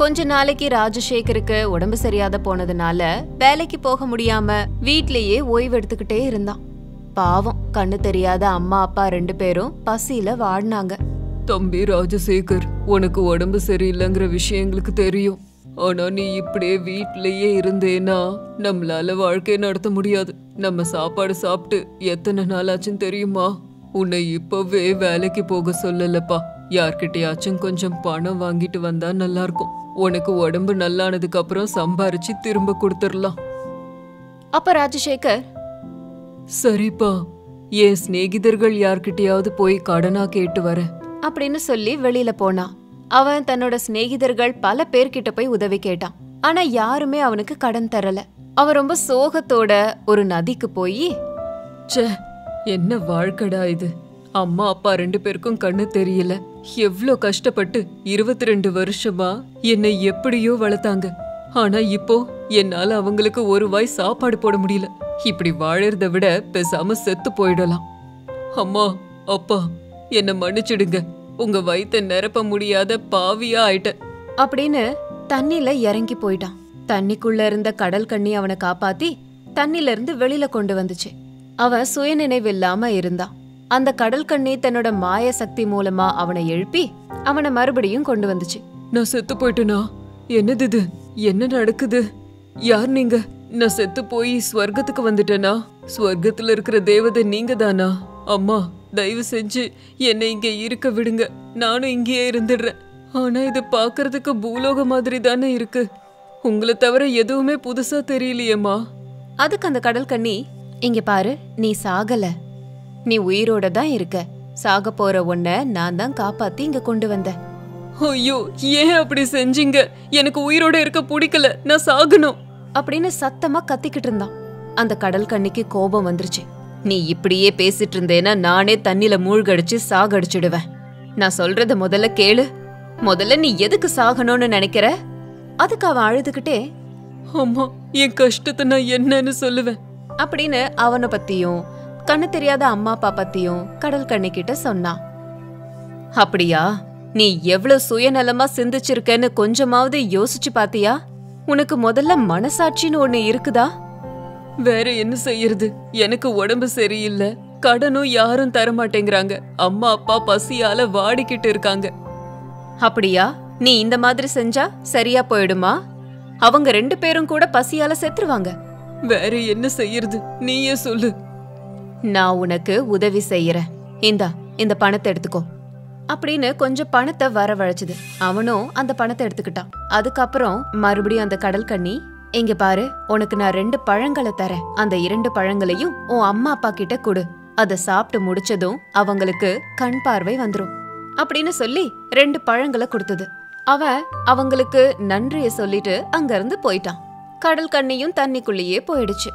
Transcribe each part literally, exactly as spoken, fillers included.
கொஞ்ச நாளைக்கு ராஜசேகருக்கு உடம்பு சரியாத போனதுனால வேலைக்கு போக முடியாம வீட்லயே ஓய்வு எடுத்துக்கிட்டே இருந்தான். பாவம், கண்ணு தெரியாத அம்மா அப்பா ரெண்டு பேரும் பசியில வாடினாங்க. தம்பி ராஜசேகர், உனக்கு உடம்பு சரியில்லைங்கிற விஷயம் எங்களுக்கு தெரியும். ஆனா நீ இப்படியே வீட்லயே இருந்தேன்னா நம்மளால வாழ்க்கையை நடத்த முடியாது. நம்ம சாப்பாடு சாப்பிட்டு எத்தனை நாளாச்சுன்னு தெரியுமா? உன்னை இப்பவே வேலைக்கு போக சொல்லலப்பா. யார்கிட்டயாச்சும் கொஞ்சம் பணம் வாங்கிட்டு வந்தா நல்லா இருக்கும். உனக்கு உடம்பு நல்லானதுக்கு அப்புறம் சம்பாரிச்சு திரும்ப கொடுத்துடலாம். அப்ப ராஜசேகர், சரிப்பா, என் சிநேகிதர்கள் யார்கிட்டயாவது போய் கடனா கேட்டு வர அப்படின்னு சொல்லி வெளியில போனா. அவன் தன்னோட சிநேகிதர்கள் பல பேர்கிட்ட போய் உதவி கேட்டான். ஆனா யாருமே அவனுக்கு கடன் தரல. அவன் ரொம்ப சோகத்தோட ஒரு நதிக்கு போய், சே, என்ன வாழ்க்கடா இது! அம்மா அப்பா ரெண்டு பேருக்கும் கண்ணு தெரியல. எவ்வளோ கஷ்டப்பட்டு இருபத்தி ரெண்டு வருஷமா என்னை எப்படியோ வளர்த்தாங்க. ஆனா இப்போ என்னால அவங்களுக்கு ஒரு வாய் சாப்பாடு போட முடியல. இப்படி வாழறத விட பேசாம செத்து போயிடலாம். அம்மா அப்பா, என்னை மன்னிச்சிடுங்க. உங்க வயித்தை நிரப்ப முடியாத பாவியா ஆயிட்ட அப்படின்னு தண்ணில இறங்கி போயிட்டான். தண்ணிக்குள்ள இருந்த கடல் கண்ணி அவனை காப்பாத்தி தண்ணில இருந்து வெளியில கொண்டு வந்துச்சு. அவன் சுய நினைவு இல்லாம இருந்தான். அந்த கடல் கண்ணி தன்னோட மாய சக்தி மூலமா அவனை எழுப்பி அவனை மறுபடியும் கொண்டு வந்துச்சு. நான் செத்து போயிட்டேனா? என்னது இது? என்ன நடக்குது? யார் நீங்க? நான் செத்து போய் ஸ்வர்க்கத்துக்கு வந்துட்டேனா? ஸ்வர்க்கத்துல இருக்கிற தேவதை நீங்க தானா? அம்மா, தயவு செஞ்சு என்னை இங்க இருக்க விடுங்க. நானும் இங்கேயே இருந்துடுறேன். ஆனா இது பாக்குறதுக்கு பூலோக மாதிரி தானே இருக்கு. உங்களை தவிர எதுவுமே புதுசா தெரியலையேம்மா. அதுக்கு அந்த கடல் கண்ணி, இங்க பாரு, நீ சாகல, நீ உயிரோட தான் இருக்க. சாக போற உன்னை நான் தான் காப்பாத்தி இங்க கொண்டு வந்தேன். ஐயோ, ஏன் அப்படி செஞ்சீங்க? எனக்கு உயிரோட இருக்க பிடிக்கல, நான் சாகணும் அப்படின்னு சத்தமா கத்திக்கிட்டு இருந்தான். அந்த கடல் கண்ணிக்கு கோபம் வந்துருச்சு. நீ இப்படியே பேசிட்டு இருந்தேன்னா நானே தண்ணில மூழ்கடிச்சு சாகடிச்சிடுவேன். நான் சொல்றத முதல்ல கேளு. முதல்ல நீ எதுக்கு சாகணும்னு நினைக்கிற? அதுக்கு அவன் அழுதுகிட்டே, அம்மா, என் கஷ்டத்தை நான் என்னன்னு சொல்லுவேன் அப்படின்னு அவனை பத்தியும் கண்ணு தெரியாத அம்மா அப்பா பத்தியும் கடல் கண்ணி கிட்ட சொன்னான். அப்படியா? நீ எவ்வளவு சுயநலமா சிந்திச்சிருக்கன்னு கொஞ்சமாவது யோசிச்சு பாத்தியா? உனக்கு முதல்ல மனசாட்சின்னு ஒண்ணு இருக்குதா? வேற என்ன செய்யறது? எனக்கு உடம்பு சரியில்லை, கடனும் யாரும் தரமாட்டேங்கிறாங்க, அம்மா அப்பா பசியால வாடிக்கிட்டு இருக்காங்க. அப்படியா? நீ இந்த மாதிரி செஞ்சா சரியா போயிடுமா? அவங்க ரெண்டு பேரும் கூட பசியால செத்துருவாங்க. வேற என்ன செய்யறது? நீயே சொல்லு. நான் உனக்கு உதவி செய்யறேன். இந்தா, இந்த பணத்தை எடுத்துக்கோ அப்படின்னு கொஞ்சம் பணத்தை வரவழைச்சது. அவனும் அந்த பணத்தை எடுத்துக்கிட்டான். அதுக்கப்புறம் மறுபடியும் அந்த கடல் கண்ணி, இங்க பாரு, உனக்கு நான் ரெண்டு பழங்களை தரேன். அந்த இரண்டு பழங்களையும் உன் அம்மா அப்பா கிட்ட கொடு. அதை சாப்பிட்டு முடிச்சதும் அவங்களுக்கு கண் பார்வை வந்துடும் அப்படின்னு சொல்லி ரெண்டு பழங்களை கொடுத்தது. அவன் அவங்களுக்கு நன்றியை சொல்லிட்டு அங்கிருந்து போயிட்டான். கடல் கண்ணியும் தண்ணிக்குள்ளேயே போயிடுச்சு.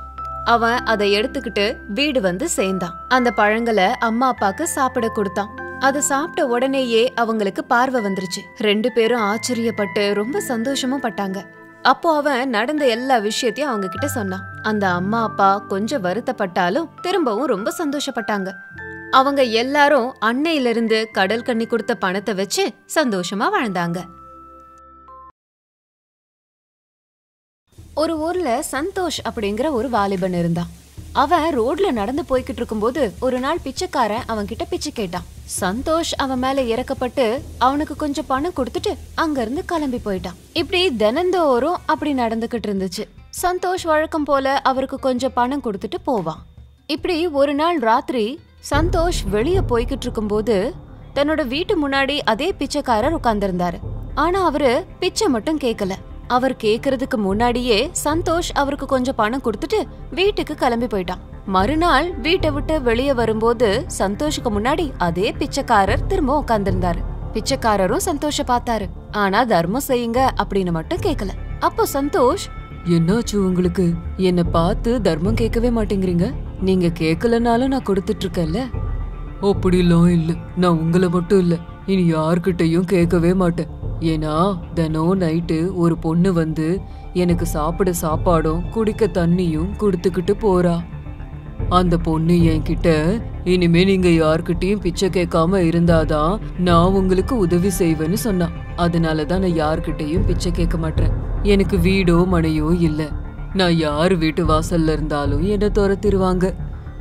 அவன் அதை எடுத்துக்கிட்டு வீடு வந்து சேர்ந்தான். அந்த பழங்களை அம்மா அப்பாக்கு சாப்பிட கொடுத்தான். அதை சாப்பிட்ட உடனேயே அவங்களுக்கு பார்வை வந்துருச்சு. ரெண்டு பேரும் ஆச்சரியப்பட்டு ரொம்ப சந்தோஷமும் பட்டாங்க. அப்போ அவன் நடந்த எல்லா விஷயத்தையும் அவங்க கிட்ட சொன்னான். அந்த அம்மா அப்பா கொஞ்சம் வருத்தப்பட்டாலும் திரும்பவும் ரொம்ப சந்தோஷப்பட்டாங்க. அவங்க எல்லாரும் அன்னையிலிருந்து கடல் கண்ணி கொடுத்த பணத்தை வச்சு சந்தோஷமா வாழ்ந்தாங்க. ஒரு ஊர்ல சந்தோஷ் அப்படிங்கிற ஒரு வாலிபன் இருந்தான். அவன் ரோட்ல நடந்து போய்கிட்டு இருக்கும்போது ஒரு நாள் பிச்சைக்காரன் அவன் கிட்ட பிச்சை கேட்டான். சந்தோஷ் அவன் மேல இறக்கப்பட்டு அவனுக்கு கொஞ்சம் பணம் கொடுத்துட்டு அங்க இருந்து கிளம்பி போயிட்டான். இப்படி தினந்தோறும் அப்படி நடந்துகிட்டு இருந்துச்சு. சந்தோஷ் வழக்கம் போல அவருக்கு கொஞ்சம் பணம் கொடுத்துட்டு போவான். இப்படி ஒரு நாள் ராத்திரி சந்தோஷ் வெளியே போய்கிட்டு இருக்கும்போது தன்னோட வீட்டு முன்னாடி அதே பிச்சைக்காரர் உட்கார்ந்திருந்தாரு. ஆனா அவரு பிச்சை மட்டும் கேட்கல. அவர் கேக்குறதுக்கு முன்னாடியே சந்தோஷ் அவருக்கு கொஞ்சம் பணம் கொடுத்துட்டு வீட்டுக்கு கிளம்பி போயிட்டான். மறுநாள் வீட்டை விட்டு வெளியே வரும்போது சந்தோஷுக்கு முன்னாடி அதே பிச்சைக்காரர் திரும்ப உட்கார்ந்திருந்தாரு. பிச்சைக்காரரும் சந்தோஷ பார்த்தாரு. ஆனா தர்மம் செய்யுங்க அப்படின்னு மட்டும் கேக்கல. அப்போ சந்தோஷ், என்னாச்சு உங்களுக்கு? என்ன பார்த்து தர்மம் கேட்கவே மாட்டேங்கிறீங்க. நீங்க கேட்கலனாலும் நான் கொடுத்துட்டு இருக்கேன்ல. அப்படிலாம் இல்லை, நான் உங்களை மட்டும் இல்லை இனி யார்கிட்டையும் கேட்கவே மாட்டேன். ஏன்னா தினம் நைட்டு ஒரு பொண்ணு வந்து எனக்கு சாப்பிட சாப்பாடும் குடிக்க தண்ணியும் கொடுத்துக்கிட்டு போறா. அந்த பொண்ணு என்கிட்ட இனிமே நீங்க யார்கிட்டையும் பிச்சை கேட்காம இருந்தாதான் நான் உங்களுக்கு உதவி செய்வேன்னு சொன்னா. அதனாலதான் நான் யார்கிட்டையும் பிச்சை கேட்க மாட்டேன். எனக்கு வீடோ மனையோ இல்லை, நான் யார் வீட்டு வாசல்ல இருந்தாலும் என்னை துரத்திடுவாங்க.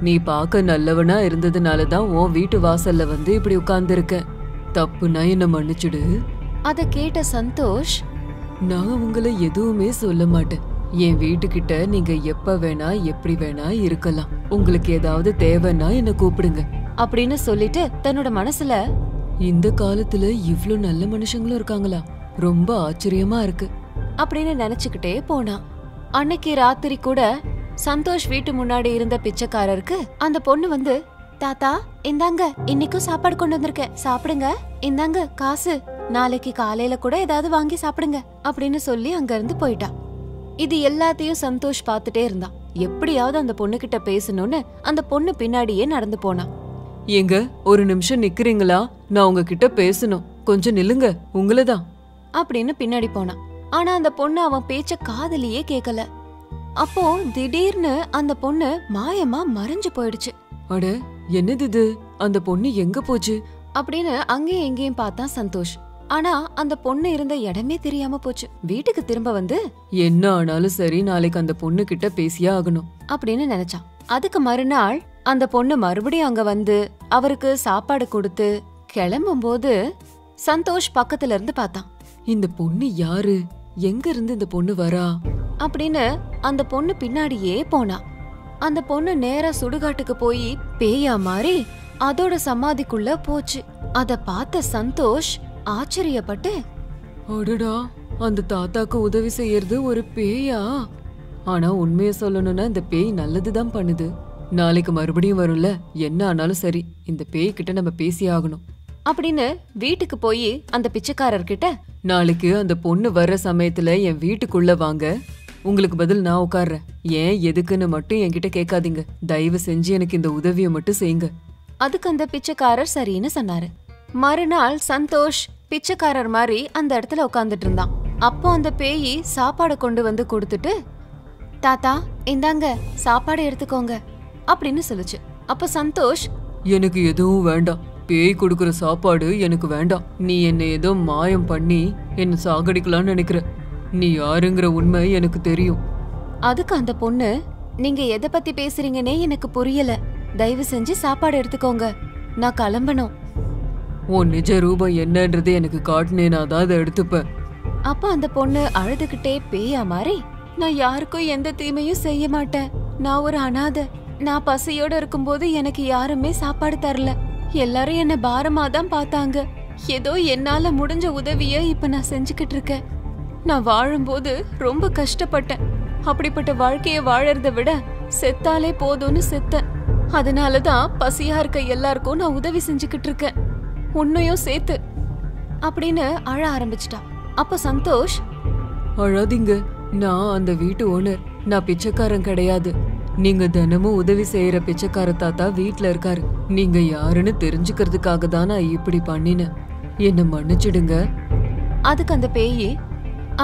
நீ பார்க்க நல்லவனா இருந்ததுனால தான் உன் வீட்டு வாசல்ல வந்து இப்படி உட்கார்ந்துருக்க. தப்புனா என்னை மன்னிச்சுடு. அதை கேட்ட சந்தோஷ், நான் உங்களை எதுவுமே சொல்ல மாட்டேன். என் வீட்டுக்கிட்ட நீங்க எப்ப வேணா எப்படி வேணா இருக்கலாம். உங்களுக்கு ஏதாவது தேவைன்னா என்னை கூப்பிடுங்க அப்படின்னு சொல்லிட்டு தன்னோட மனசுல, இந்த காலத்துல இவ்ளோ நல்ல மனுஷங்களும் இருக்காங்களா, ரொம்ப ஆச்சரியமா இருக்கு அப்படின்னு நினைச்சுக்கிட்டே போனா. அன்னைக்கு ராத்திரி கூட சந்தோஷ் வீட்டு முன்னாடி இருந்த பிச்சைக்காரருக்கு அந்த பொண்ணு வந்து, தாத்தா இந்தாங்க இன்னைக்கும் சாப்பாடு கொண்டு வந்திருக்கேன், சாப்பிடுங்க, இந்தாங்க காசு, நாளைக்கு காலையில கூட ஏதாவது வாங்கி சாப்பிடுங்க அப்படின்னு சொல்லி அங்க இருந்து போயிட்டா. இது எல்லாத்தையும் சந்தோஷ் பாத்துட்டே இருந்தான். எப்படியாவது அந்த பொண்ணு கிட்ட பேசணும்னு அந்த பொண்ணு பின்னாடியே நடந்து போனா. எங்க ஒரு நிமிஷம் நிக்கிறீங்களா, நான் உங்ககிட்ட பேசணும், கொஞ்சம் நில்லுங்க, உங்களதான் அப்படின்னு பின்னாடி போனா. ஆனா அந்த பொண்ணு அவன் பேச்ச காதலியே கேக்கல. அப்போ திடீர்னு அந்த பொண்ணு மாயமா மறைஞ்சு போயிடுச்சு. அட என்னது இது, அந்த பொண்ணு எங்க போச்சு அப்படின்னு அங்கேயும் எங்கேயும் பார்த்தான் சந்தோஷ். ஆனா அந்த பொண்ணு இருந்த இடமே தெரியாம போச்சு. வீட்டுக்கு திரும்ப வந்து, என்ன ஆனாலும் சரி நாளைக்கு அந்த பொண்ணு கிட்ட பேசியே ஆகணும் அப்படின்னு நினைச்சான். அதுக்கு மறுநாள் அந்த பொண்ணு மறுபடியும் அங்க வந்து அவருக்கு சாப்பாடு கொடுத்து கிளம்பும் போது சந்தோஷ் பக்கத்துல இருந்து பார்த்தான். இந்த பொண்ணு யாரு, எங்க இருந்து இந்த பொண்ணு வரா அப்படின்னு அந்த பொண்ணு பின்னாடியே போனா. அந்த பொண்ணு நேரா சுடுகாட்டுக்கு போய் பேயா மாறி அதோட சமாதிக்குள்ள போச்சு. அத பார்த்த சந்தோஷ் ஆச்சரியப்பட்டு, அடடா அந்த தாத்தாக்கு உதவி செய்யறது ஒரு பேயா? ஆனா உண்மைய சொல்லணும்னா இந்த பேய் நல்லதுதான் பண்ணுது. நாளைக்கு மறுபடியும் வரும்ல, என்ன ஆனாலும் சரி இந்த பேய் கிட்ட நம்ம பேசி ஆகணும் அப்படின்னு வீட்டுக்கு போய் அந்த பிச்சைக்காரர்கிட்ட, நாளைக்கு அந்த பொண்ணு வர்ற சமயத்துல என் வீட்டுக்குள்ள வாங்க, உங்களுக்கு பதில் நான் உட்கார்றேன், ஏன் எதுக்குன்னு மட்டும் என்கிட்ட கேட்காதீங்க, தயவு செஞ்சு எனக்கு இந்த உதவியை மட்டும் செய்யுங்க. அதுக்கு அந்த பிச்சைக்காரர் சரின்னு சொன்னாரு. மறுநாள் சந்தோஷ் பிச்சைக்காரர் மாதிரி அந்த இடத்துல உட்காந்துட்டு இருந்தான். அப்போ அந்த பேயி சாப்பாடை கொண்டு வந்து கொடுத்துட்டு, தாத்தா இந்தாங்க சாப்பாடு எடுத்துக்கோங்க அப்படின்னு சொல்லுச்சு. அப்ப சந்தோஷ், எனக்கு எதுவும் வேண்டாம், பேய் கொடுக்கற சாப்பாடு எனக்கு வேண்டாம், நீ என்னை ஏதோ மாயம் பண்ணி என்னை சாகடிக்கலான்னு நினைக்கிற, நீ யாருங்கிற உண்மை எனக்கு தெரியும். அதுக்கு அந்த பொண்ணு, நீங்க எதை பத்தி பேசுறீங்கன்னே எனக்கு புரியல, தயவு செஞ்சு சாப்பாடு எடுத்துக்கோங்க, நான் கிளம்பணும், உன் நிஜ ரூபம் என்னன்றது எனக்கு காட்டினேனா தான் அதை எடுத்துப்பேன். அப்ப அந்த பொண்ணு அழுதுகிட்டே பேயா மாறி, நான் யாருக்கும் எந்த தீமையும் செய்ய மாட்டேன், நான் ஒரு அனாதை, நான் பசியோட இருக்கும்போது எனக்கு யாருமே சாப்பாடு தரல, எல்லாரும் என்ன பாரமா தான் பார்த்தாங்க, ஏதோ என்னால முடிஞ்ச உதவிய இப்ப நான் செஞ்சுக்கிட்டு இருக்கேன், நான் வாழும்போது ரொம்ப கஷ்டப்பட்டேன், அப்படிப்பட்ட வாழ்க்கைய வாழறத விட செத்தாலே போதும்னு செத்தேன், அதனாலதான் பசியா இருக்க எல்லாருக்கும் நான் உதவி செஞ்சுக்கிட்டு இருக்கேன், உன்னையும் சேர்த்து அப்படின்னு அழ ஆரம்பிச்சிட்டா. அப்ப சந்தோஷ், அழாதீங்க, நான் அந்த வீட்டு ஓனர், நான் பிச்சைக்காரன் கிடையாது, நீங்க தினமும் உதவி செய்யற பிச்சைக்கார தாத்தா வீட்டுல இருக்காரு, நீங்க யாருன்னு தெரிஞ்சுக்கிறதுக்காக தான் நான் இப்படி பண்ணினேன், என்ன மன்னிச்சிடுங்க. அதுக்கு அந்த பேயி,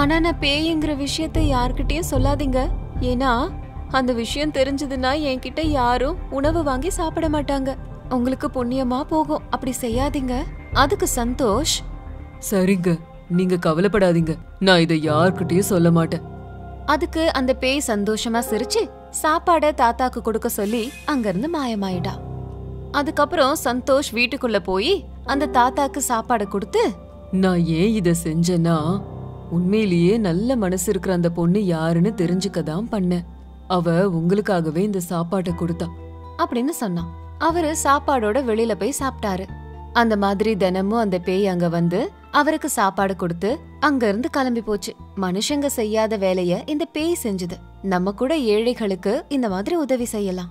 ஆனா நான் பேய்ங்கிற விஷயத்த யார்கிட்டயும் சொல்லாதீங்க, ஏன்னா அந்த விஷயம் தெரிஞ்சதுன்னா என்கிட்ட யாரும் உணவு வாங்கி சாப்பிட மாட்டாங்க, உங்களுக்கு புண்ணியமா போகும், அப்படி செய்யாதீங்க. அதுக்கு சந்தோஷ், சரிங்க நீங்க கவலைப்படாதீங்க, நான் இதை யார்கிட்டயும் சொல்ல மாட்டேன். அதுக்கு அந்த பேய் சந்தோஷமா சிரிச்சு சாப்பாடை தாத்தாக்கு கொடுக்க சொல்லி அங்கிருந்து மாயமாயிட்டா. அதுக்கப்புறம் சந்தோஷ் வீட்டுக்குள்ள போய் அந்த தாத்தாக்கு சாப்பாடு கொடுத்து, நான் ஏன் இதை செஞ்சேன்னா உண்மையிலேயே நல்ல மனசு இருக்கிற அந்த பொண்ணு யாருன்னு தெரிஞ்சுக்கதான் பண்ண, அவ உங்களுக்காகவே இந்த சாப்பாட்டை கொடுத்தா அப்படின்னு சொன்னான். அவரு சாப்பாடோட வெளியில போய் சாப்பிட்டாரு. அந்த மாதிரி தினமும் அந்த பேய் அங்க வந்து அவருக்கு சாப்பாடு கொடுத்து அங்க இருந்து கிளம்பி போச்சு. மனுஷங்க செய்யாத வேலைய இந்த பேய் செஞ்சது. நம்ம கூட ஏழைகளுக்கு இந்த மாதிரி உதவி செய்யலாம்.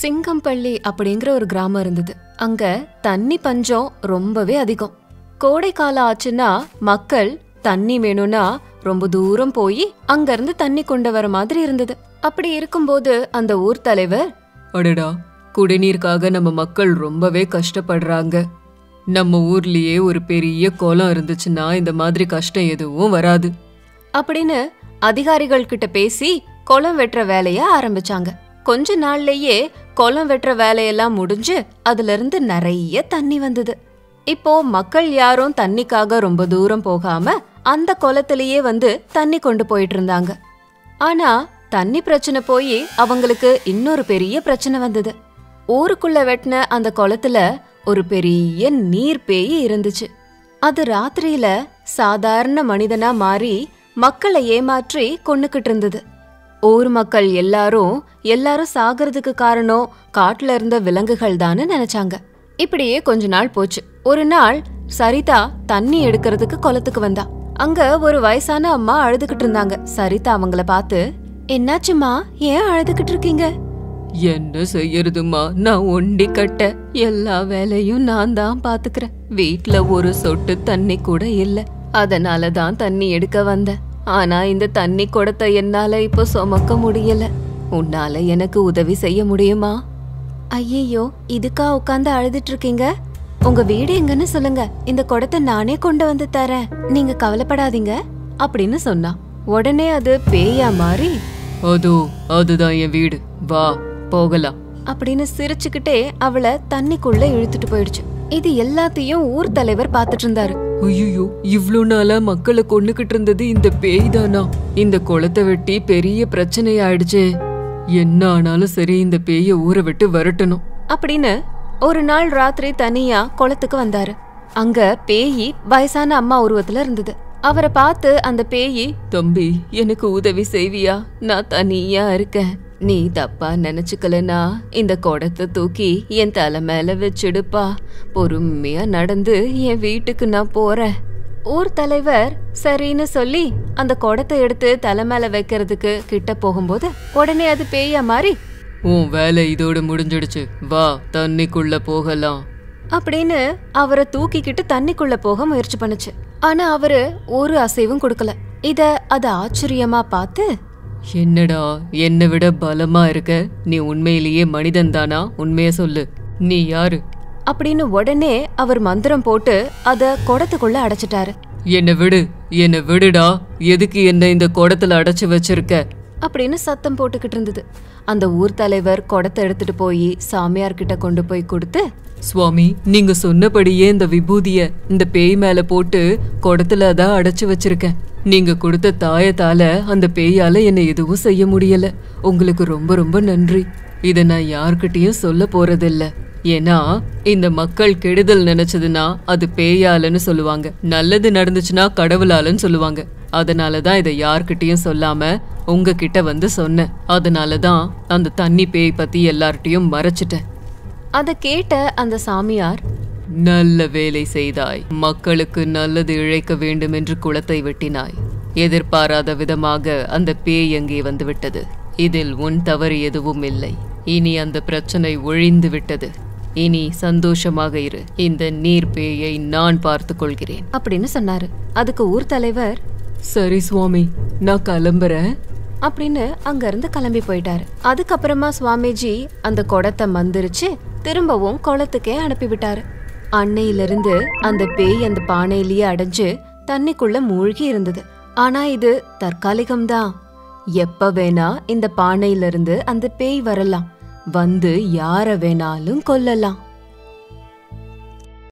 சிங்கம்பள்ளி அப்படிங்கிற ஒரு கிராமம் இருந்தது. அங்க தண்ணி பஞ்சம் ரொம்பவே அதிகம். கோடை காலம் ஆச்சுன்னா மக்கள் தண்ணி வேணும்னா ரொம்ப தூரம் போய் அங்க இருந்து தண்ணி கொண்டு வர மாதிரி இருந்தது. அப்படி இருக்கும்போது அந்த ஊர் தலைவர், அடடா குடிநீருக்காக நம்ம மக்கள் ரொம்பவே கஷ்டப்படுறாங்க, நம்ம ஊர்லயே ஒரு பெரிய குளம் இருந்துச்சுன்னா இந்த மாதிரி கஷ்டம் எதுவும் வராது அப்படின்னு அதிகாரிகள் கிட்ட பேசி குளம் வெட்டுற வேலைய ஆரம்பிச்சாங்க. கொஞ்ச நாள்லயே குளம் வெட்டுற வேலையெல்லாம் முடிஞ்சு அதுல இருந்து நிறைய தண்ணி வந்தது. இப்போ மக்கள் யாரும் தண்ணிக்காக ரொம்ப தூரம் போகாம அந்த குளத்திலேயே வந்து தண்ணி கொண்டு போயிட்டு இருந்தாங்க. ஆனா தண்ணி பிரச்சனை போய் அவங்களுக்கு இன்னொரு பெரிய பிரச்சனை வந்தது. ஊருக்குள்ள வெட்டின அந்த குளத்துல ஒரு பெரிய நீர் பேய் இருந்துச்சு. அது ராத்திரியில சாதாரண மனிதனா மாறி மக்களை ஏமாற்றி கொன்னுக்கிட்டு இருந்தது. ஊர் மக்கள் எல்லாரும் எல்லாரும் சாகிறதுக்கு காரணம் காட்டுல இருந்த விலங்குகள் தான்னு நினைச்சாங்க. இப்படியே கொஞ்ச நாள் போச்சு. ஒரு நாள் சரிதா தண்ணி எடுக்கிறதுக்கு குளத்துக்கு வந்தா. அங்க ஒரு வயசான அம்மா அழுதுகிட்டு இருந்தாங்க. சரிதா அவங்கள பார்த்து, என்னாச்சுமா, ஏன் அழுதுகிட்டு இருக்கீங்க? என்ன செய்யறதுமா, நான் ஒண்டி கட்ட எல்லா வேலையும் நான் தான் பாத்துக்கிறேன், வீட்டுல ஒரு சொட்டு தண்ணி கூட இல்ல, அதனாலதான் தண்ணி எடுக்க வந்தேன். ஆனா இந்த தண்ணி குடத்த என்னால இப்ப சுமக்க முடியல, உன்னால எனக்கு உதவி செய்ய முடியுமா? ஐயோ, இதுக்கா உட்காந்து அழுதுட்டு இருக்கீங்க? உங்க வீடு எங்கன்னு சொல்லுங்க, இந்த குடத்தை நானே கொண்டு வந்து தரேன், நீங்க கவலைப்படாதீங்க அப்படின்னு சொன்னா. உடனே அது பேயா மாறி, அதோ அதுதான் என் வீடு, வா போகலாம் அப்படின்னு சிரிச்சுக்கிட்டே அவளை தண்ணிக்குள்ள இழுத்துட்டு போயிடுச்சு. இது எல்லாத்தையும் ஊர் தலைவர் பாத்துட்டு இருந்தாரு. ஐயோ, இவ்ளோ நாளா மக்களை கொன்னுக்கிட்டு இருந்தது இந்த பேய் தானா? இந்த குளத்தை வெட்டி பெரிய பிரச்சனை ஆயிடுச்சு, என்ன ஆனாலும் சரி இந்த பேய ஊரை விட்டு வரட்டணும் அப்படின்னு ஒரு நாள் ராத்திரி தனியா குளத்துக்கு வந்தாரு. அங்க பேயி வயசான அம்மா உருவத்துல இருந்தது. அவரை பார்த்து அந்த பேயி, தம்பி எனக்கு உதவி செய்வியா, நான் தனியா இருக்கேன், நீ தப்பா நினைச்சுக்கலனா இந்த குடத்தை தூக்கி என் தலை மேல வச்சுடுப்பா, பொறுமையா நடந்து என் வீட்டுக்கு நான் போறேன். ஊர் தலைவர் சரின்னு சொல்லி அந்த குடத்தை எடுத்து தலை மேல வைக்கிறதுக்கு கிட்ட போகும்போது உடனே அது பேயா மாறி, உன் வேலை இதோட முடிஞ்சிடுச்சு, வா தண்ணிக்குள்ள போகலாம் அப்படின்னு அவரை தூக்கிக்கிட்டு தண்ணிக்குள்ள போக முயற்சி பண்ணுச்சு. ஆனா அவரு ஒரு அசைவும் கொடுக்கல. இத அது ஆச்சரியமா பார்த்து, என்னடா என்னை விட பலமா இருக்க, நீ உண்மையிலேயே மனிதன் தானா, உண்மைய சொல்லு, நீ யாரு அப்படின்னு உடனே அவர் மந்திரம் போட்டு அத குடத்துக்குள்ள அடைச்சிட்டாரு. என்னை விடு, என்னை விடுடா, எதுக்கு என்ன இந்த குடத்துல அடைச்சு வச்சிருக்க அப்படின்னு சத்தம் போட்டுக்கிட்டு இருந்தது. அந்த ஊர் தலைவர் குடத்தை எடுத்துட்டு போய் சாமியார் கிட்ட கொண்டு போய் கொடுத்து, சுவாமி நீங்க சொன்னபடியே இந்த விபூதிய இந்த பேய் மேல போட்டு குடத்துல தான் அடைச்சு வச்சிருக்கேன், நீங்க கொடுத்த தாயத்தால அந்த பேயால என்னை எதுவும் செய்ய முடியல, உங்களுக்கு ரொம்ப ரொம்ப நன்றி, இதை நான் யார்கிட்டயும் சொல்ல போறதில்ல, ஏன்னா இந்த மக்கள் கெடுதல் நினைச்சதுன்னா அது பேயாலன்னு சொல்லுவாங்க, நல்லது நடந்துச்சுன்னா கடவுளாலன்னு சொல்லுவாங்க, அதனாலதான் இதை யார்கிட்டயும் சொல்லாம உங்ககிட்ட வந்து சொன்னேன், அதனாலதான் அந்த தண்ணி பேய் பத்தி எல்லார்கிட்டயும் மறைச்சிட்டேன். அத கேட்ட அந்த சாமியார், நல்ல வேலை செய்தாய், மக்களுக்கு நல்லது இழைக்க வேண்டும் என்று குளத்தை வெட்டினாய், எதிர்பாராத விதமாக அந்த பேய் அங்கே வந்து விட்டது, இதில் உன் தவறு எதுவும் இல்லை, இனி அந்த பிரச்சனை ஒழிந்து விட்டது, இனி சந்தோஷமாக இரு, இந்த நீர் பேயை நான் பார்த்து கொள்கிறேன் அப்படின்னு சொன்னாரு. அதுக்கு ஊர் தலைவர், சரி சுவாமி நான் கிளம்புறேன் அப்படின்னு அங்க இருந்து கிளம்பி போயிட்டாரு. அதுக்கப்புறமா சுவாமிஜி அந்த குடத்தை மந்திரிச்சு திரும்பவும் குளத்துக்கே அனுப்பிவிட்டாரு. அன்னையிலிருந்து அந்த பேய் அந்த பானையிலேயே அடைஞ்சு தண்ணிக்குள்ள மூழ்கி இருந்தது. ஆனா இது தற்காலிகம்தான், எப்ப வேணா இந்த பானையிலிருந்து அந்த பேய் வரலாம், வந்து யார வேணாலும் கொல்லலாம்.